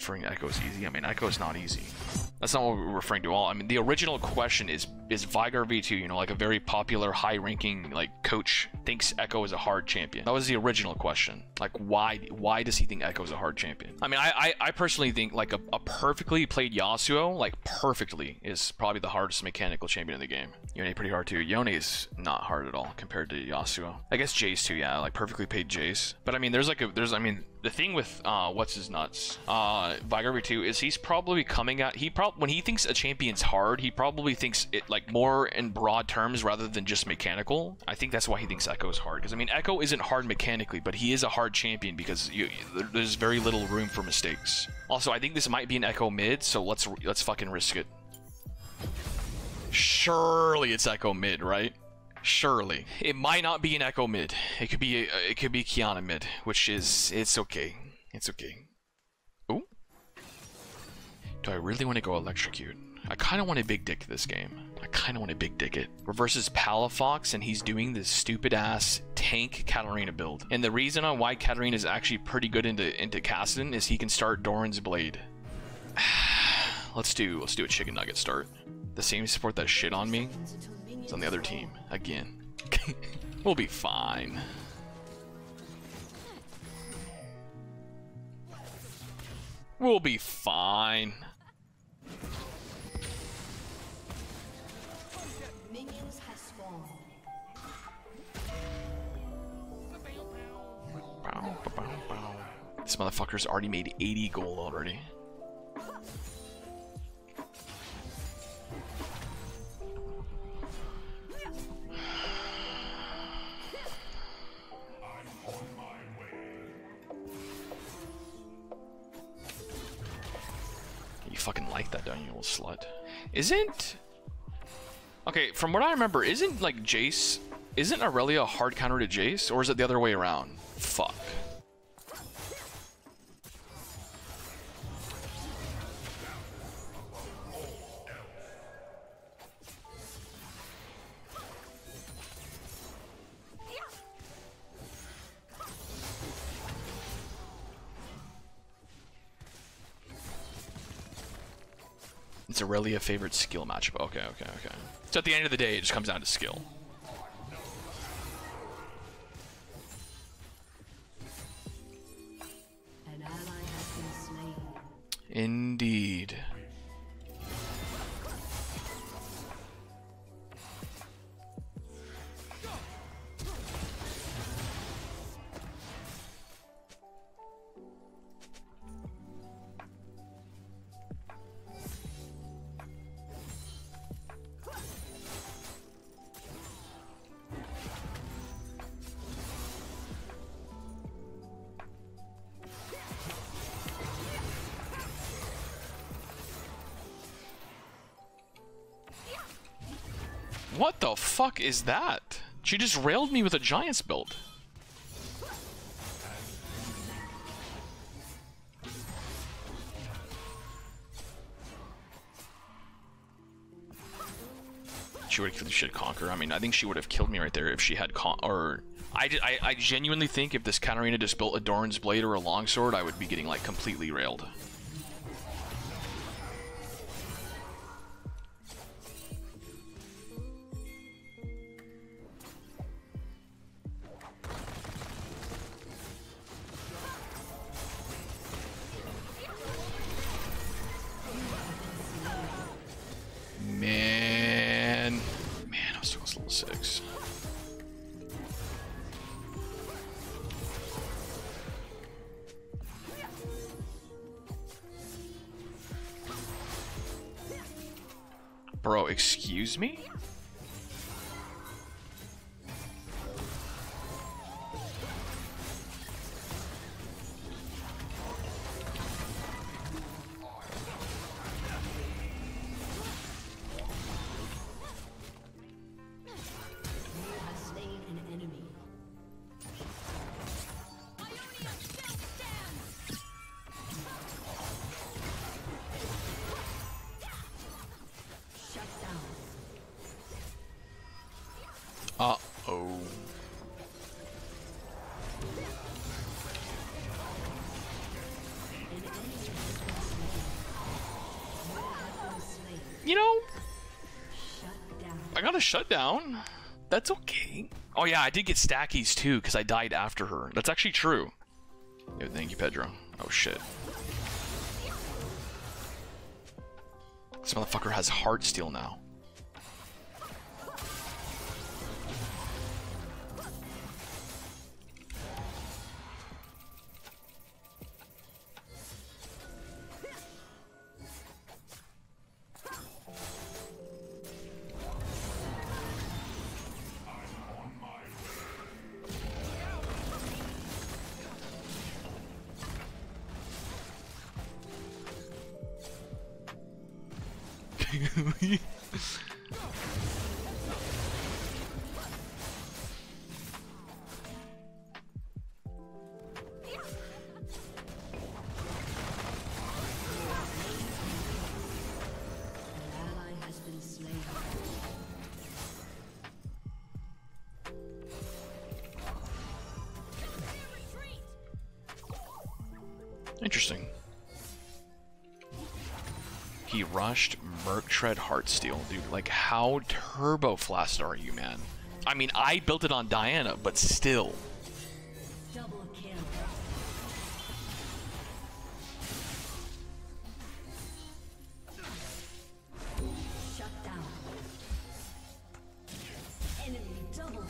referring to Ekko as easy. I mean, Ekko is not easy. That's not what we're referring to all. I mean, the original question is Veigar V2, you know, like a very popular, high-ranking, like, coach thinks Ekko is a hard champion. That was the original question. Like, why does he think Ekko is a hard champion? I mean, I personally think, like, a perfectly played Yasuo, like, perfectly, is probably the hardest mechanical champion in the game. Yone pretty hard, too. Yone is not hard at all compared to Yasuo. I guess Jace, too, yeah, like, perfectly played Jace. But, I mean, there's, like, I mean, the thing with, what's-his-nuts, Veigar V2, is he's probably coming at, when he thinks a champion's hard, he probably thinks it, like, more in broad terms rather than just mechanical. I think that's why he thinks Ekko is hard, because, I mean, Ekko isn't hard mechanically, but he is a hard champion because there's very little room for mistakes. Also, I think this might be an Ekko mid, so let's fucking risk it. Surely it's Ekko mid, right? Surely. It might not be an Ekko mid. It could be Kiana mid, which is it's okay. Oh, do I really want to go electrocute? I kind of want a big dick this game. I kind of want to big dick it. Reverses Palafox, and he's doing this stupid ass tank Katarina build. And the reason on why Katarina is actually pretty good into Kassadin is he can start Doran's blade. let's do a chicken nugget start. The same support that shit on me. On the other team again. We'll be fine. We'll be fine. Minions have spawned. Bow, bow, bow, bow. This motherfucker's already made 80 gold already. Fucking like that, don't you, little slut? Isn't okay? From what I remember, isn't like Jace? Isn't Aurelia a hard counter to Jace, or is it the other way around? Fuck. It's Aurelia favorite skill matchup. Okay, okay, okay. So at the end of the day, it just comes down to skill. An ally has been slain. Indeed. What the fuck is that? She just railed me with a Giants build. She would have killed shit Conquer. I mean, I think she would have killed me right there if she had I genuinely think if this Katarina just built a Doran's Blade or a Longsword, I would be getting like completely railed. Bro, excuse me? you know, I got a shutdown. That's okay. Oh yeah, I did get stackies too because I died after her. That's actually true. Yo, thank you, Pedro. Oh shit. This motherfucker has Heart Steel now. Interesting. He rushed Merc Tread Heart Steel, dude. Like, how turbo flasted are you, man? I mean, I built it on Diana, but still. Double kill. Shut down. Enemy double kill.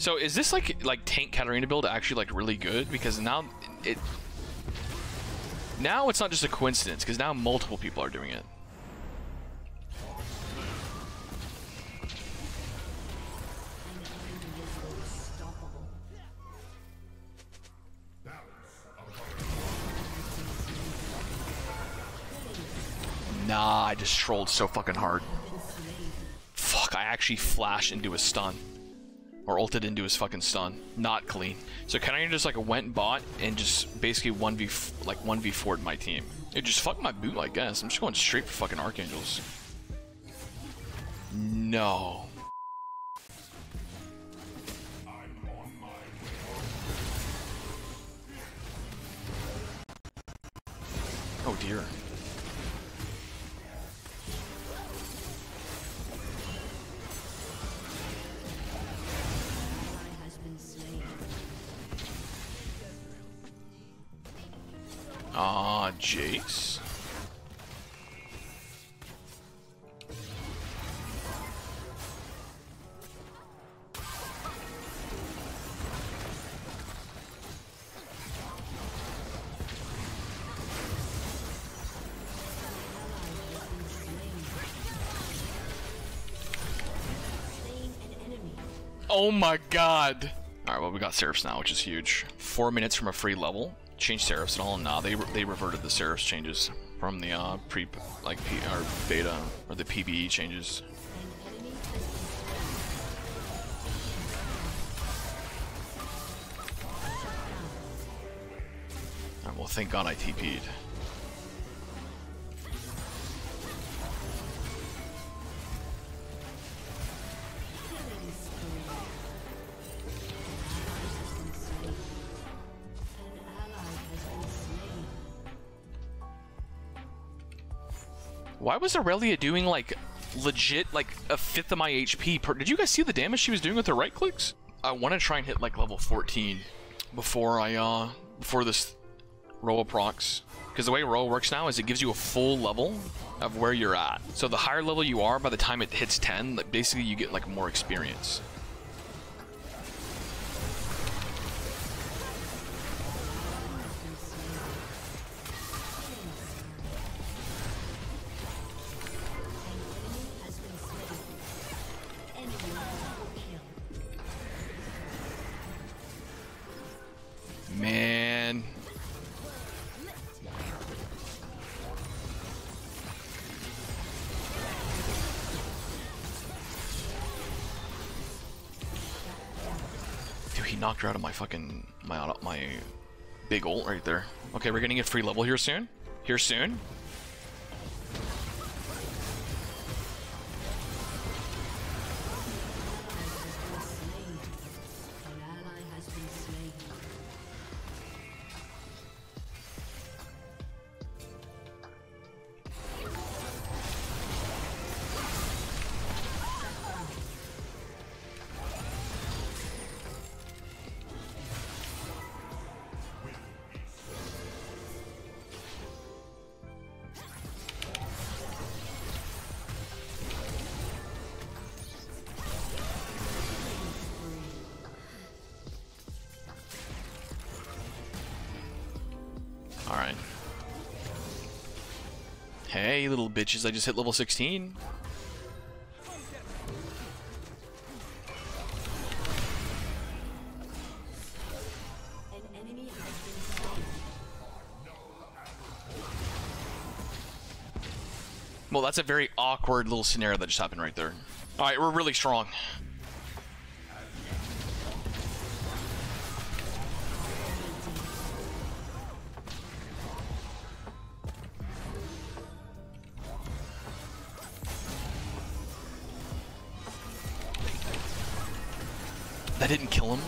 So is this like tank Katarina build actually like really good? Because now it's not just a coincidence, because now multiple people are doing it. Nah, I just trolled so fucking hard. Fuck, I actually flashed into a stun. Or ulted into his fucking stun. Not clean. So Katarina just like went and bot and just basically 1v4'd my team. It just fucked my boot, I guess. I'm just going straight for fucking Archangels. No. Oh dear. Ah, Jace. Oh my god. All right, well, we got Seraphs now, which is huge. 4 minutes from a free level. Change Seraphs and all? Nah, they reverted the Seraphs changes from the beta or the PBE changes. All right, well, thank God I TP'd. Why was Aurelia doing like legit like a fifth of my HP per? Did you guys see the damage she was doing with her right clicks? I want to try and hit like level 14 before I before this ROA procs, because the way ROA works now is it gives you a full level of where you're at. So the higher level you are, by the time it hits 10, like basically you get like more experience. Knocked her out of my fucking my big ult right there. Okay, we're getting a free level here soon. Here soon. An ally has Hey, little bitches, I just hit level 16. Well, that's a very awkward little scenario that just happened right there. Alright, we're really strong. That didn't kill him.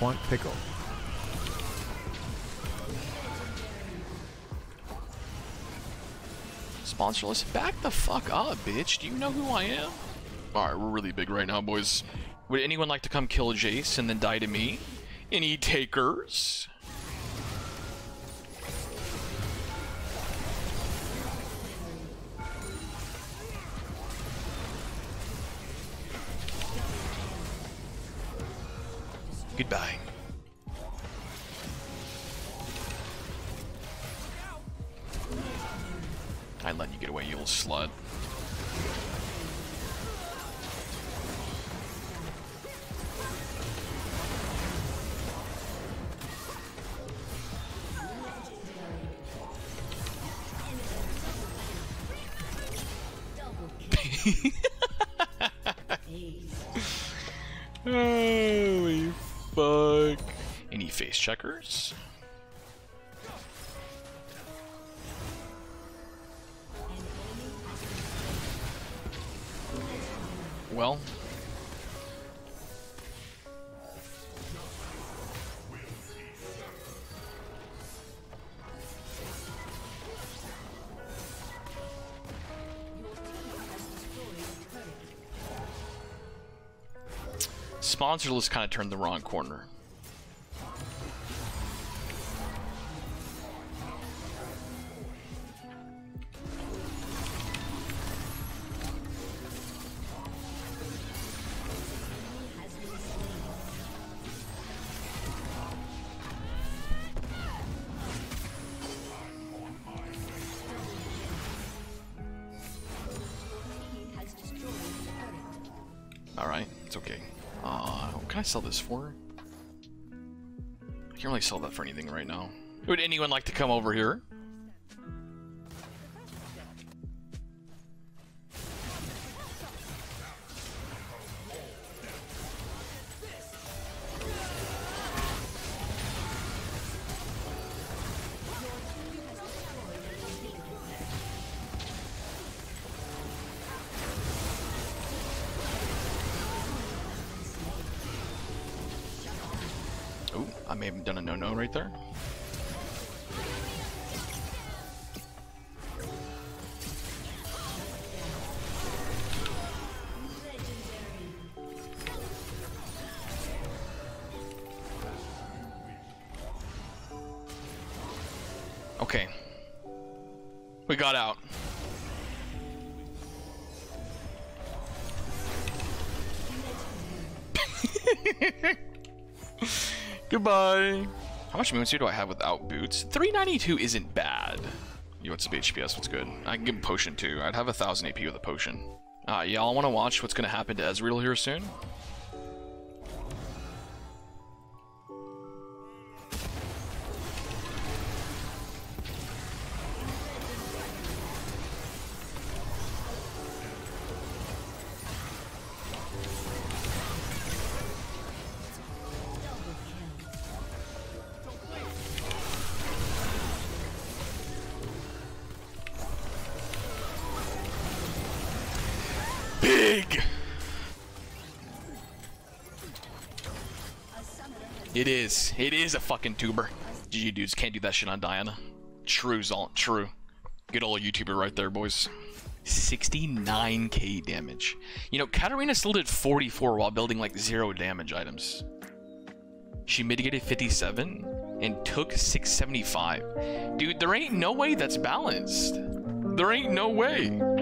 Want pickle. Sponsorless, back the fuck up, bitch. Do you know who I am? Alright, we're really big right now, boys. Would anyone like to come kill Jace and then die to me? Any takers? Goodbye. I let you get away, you little slut. Holy fuck. Any face checkers? Well, sponsorless kind of turned the wrong corner. Alright, it's okay. What can I sell this for? I can't really sell that for anything right now. Would anyone like to come over here? I may have done a no-no right there. Okay. We got out. Goodbye. How much Moonsear do I have without boots? 392 isn't bad. Yo, what's up, HPS? What's good? I can give him potion too. I'd have 1000 AP with a potion. Y'all want to watch what's going to happen to Ezreal here soon? It is a fucking tuber. GG dudes, can't do that shit on Diana. True, Zolt. True. Good old YouTuber right there, boys. 69k damage. You know, Katarina still did 44 while building like 0 damage items. She mitigated 57 and took 675. Dude, there ain't no way that's balanced. There ain't no way.